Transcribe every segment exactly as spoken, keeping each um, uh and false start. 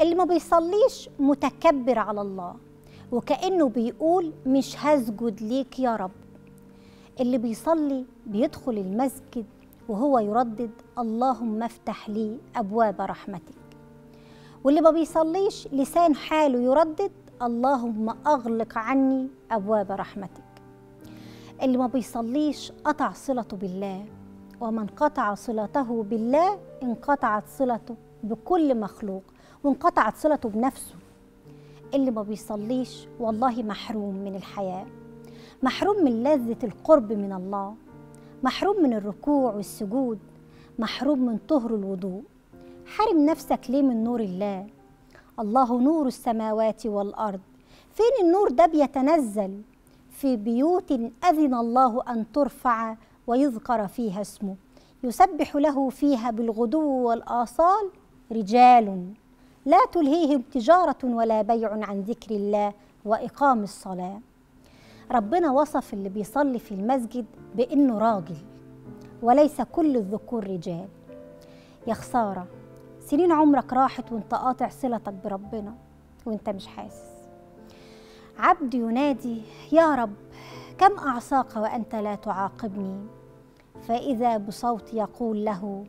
اللي ما بيصليش متكبر على الله وكأنه بيقول مش هسجد ليك يا رب. اللي بيصلي بيدخل المسجد وهو يردد اللهم افتح لي أبواب رحمتك، واللي ما بيصليش لسان حاله يردد اللهم أغلق عني أبواب رحمتك. اللي ما بيصليش قطع صلته بالله، ومن قطع صلته بالله انقطعت صلته بكل مخلوق وانقطعت صلته بنفسه. اللي ما بيصليش والله محروم من الحياة، محروم من لذة القرب من الله، محروم من الركوع والسجود، محروم من طهر الوضوء. حرم نفسك ليه من نور الله؟ الله نور السماوات والأرض. فين النور ده بيتنزل؟ في بيوت أذن الله أن ترفع ويذكر فيها اسمه، يسبح له فيها بالغدو والآصال رجال لا تلهيهم تجارة ولا بيع عن ذكر الله وإقام الصلاة. ربنا وصف اللي بيصلي في المسجد بأنه راجل، وليس كل الذكور رجال. يا خسارة، سنين عمرك راحت وانت قاطع صلتك بربنا وانت مش حاسس. عبد ينادي يا رب كم أعصاك وأنت لا تعاقبني، فإذا بصوت يقول له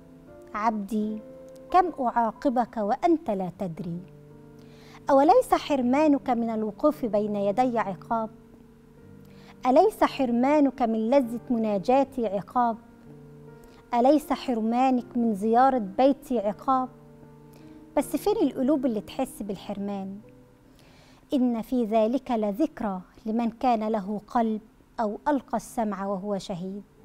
عبدي كم أعاقبك وأنت لا تدري. أوليس حرمانك من الوقوف بين يدي عقاب؟ أليس حرمانك من لذة مناجاتي عقاب؟ أليس حرمانك من زيارة بيتي عقاب؟ بس فين القلوب اللي تحس بالحرمان؟ إن في ذلك لذكرى لمن كان له قلب أو ألقى السمع وهو شهيد.